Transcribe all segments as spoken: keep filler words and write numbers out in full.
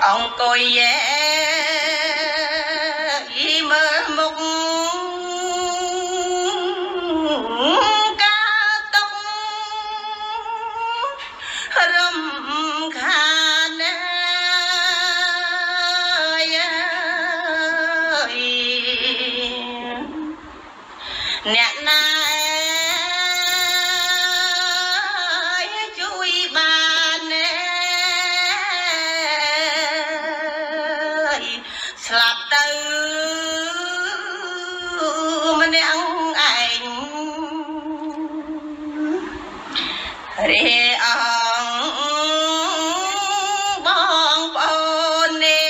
ông tôi dễ mơ mộng. nẹn na chui bàn nè sạp tư mình ăn ảnh để ăn bong bồn nè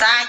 sạch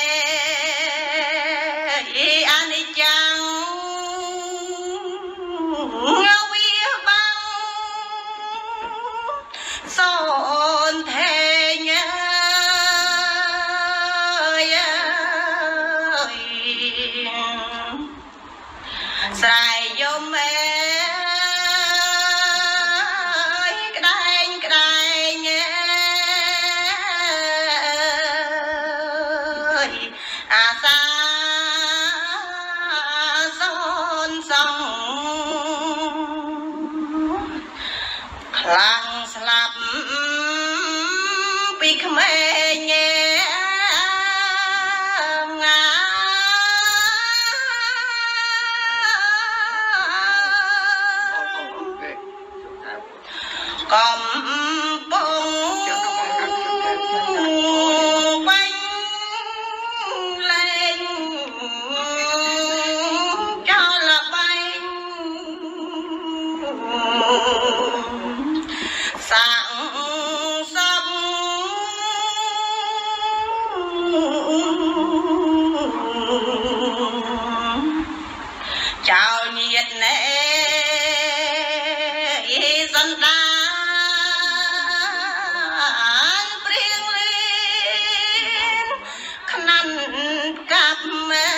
anh chàng son thề nhớ xài vô mê cái đai cái đai nhé à xa son sông làng slap bị khmer nhé cầm bông bánh lên cho là bánh sáng sớm chào nhiệt nệ dân đàn riêng lên khăn ăn cặp mẹ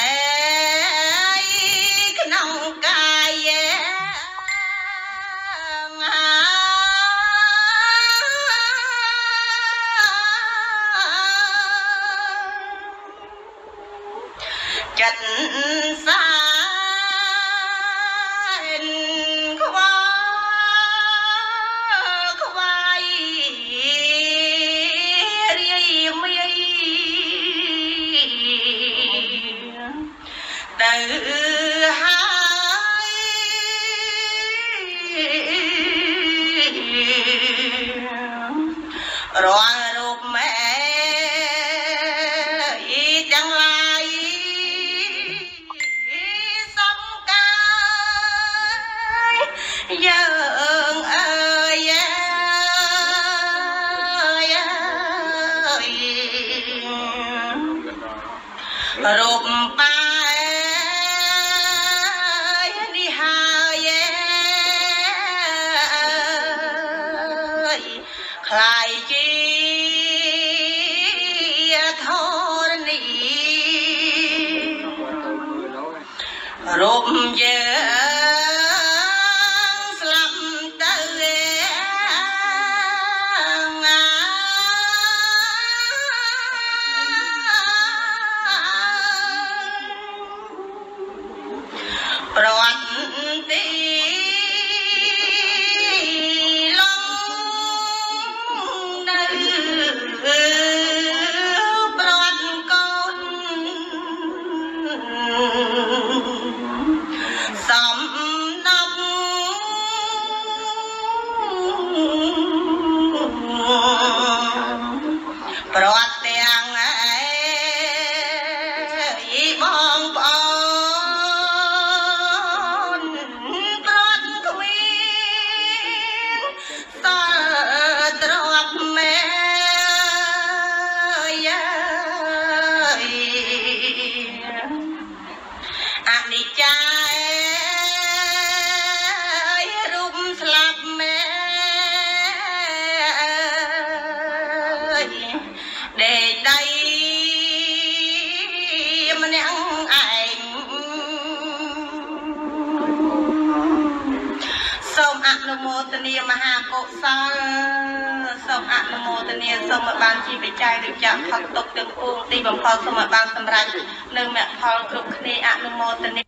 cái nông cay chặt xa từ hai rồi ruột mẹ chẳng lại sống cái giường ơi ruột ba lại chi thôn đi rộp giờ lắm tới rồi đi bọt tiền ấy bong bóng โมทนีมหาโกศลส่งอนุโมทนีส่งมาบางชีวิตใจหรือจะพักตกตึงอูตีบังพอส่งมาบางสำราญหนึ่งแม่พองกรุบคณีอนุโมทนี